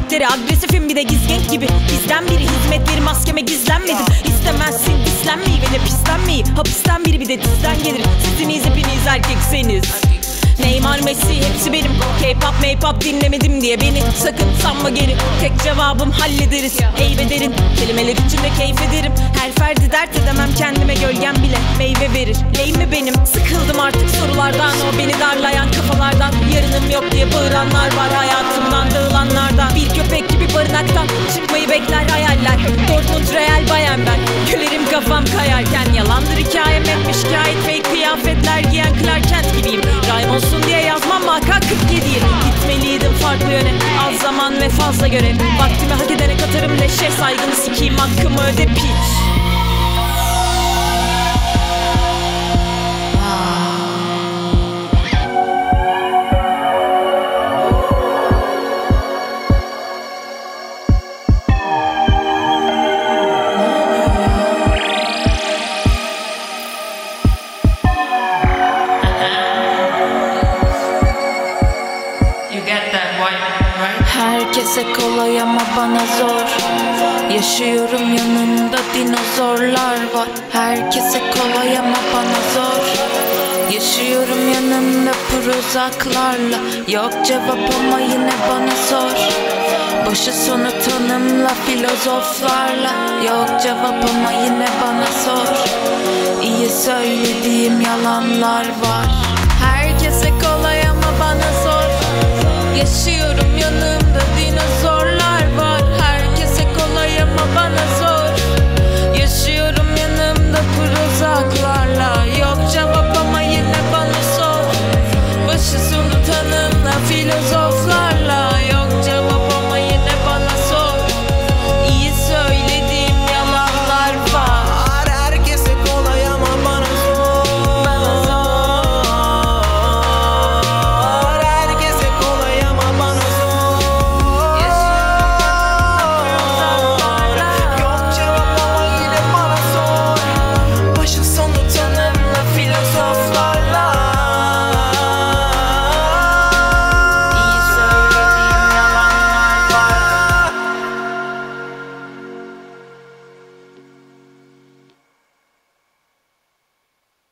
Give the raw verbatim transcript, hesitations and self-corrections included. hareketleri agresifim, bir de gizgenk gibi. Bizden biri hizmetleri maskeme gizlenmedim. İstemezsin pislenmeyi ve de pislenmeyi. Hapisten biri bir de dizden gelir. Siziniz hepiniz erkekseniz. Neymar, Messi hepsi benim. K-pop, K-pop dinlemedim diye beni sakın sanma geri. Tek cevabım hallederiz. Eyve derin kelimeler içinde keyif ederim. Her ferdi dert edemem, kendime gölgem bile meyve verir. Leyme benim. Sıkıldım artık sorulardan, o beni darlayan kafalardan. Yarınım yok diye bağıranlar var, hayatımdan dağılanlardan. Bir köpek gibi barınaktan çıkmayı bekler hayaller. Dortmund, Real, Bayern ben. Gülerim kafam kayarken. Yalandır hikayem etmiş şikayet. Fake kıyafetler giyen Clark Kent gibiyim. Olsun diye yazmam muhakkak kırk yedi'yi. Gitmeliydim farklı yöne, az zaman ve fazla görev. Vaktimi hak edene katarım leşe, saygını sikiyim hakkımı öde piç. Herkese kolay ama bana zor. Yaşıyorum yanında dinozorlar var. Herkese kolay ama bana zor. Yaşıyorum yanında prozaklarla. Yok cevap ama yine bana sor. Başı sonu tanımla filozoflarla. Yok cevap ama yine bana sor. İyi söylediğim yalanlar var. Herkese kolay ama bana zor. Yaşıyorum yanımda dinozorlar var. Herkese kolay ama bana zor. Yaşıyorum yanımda kuruzak.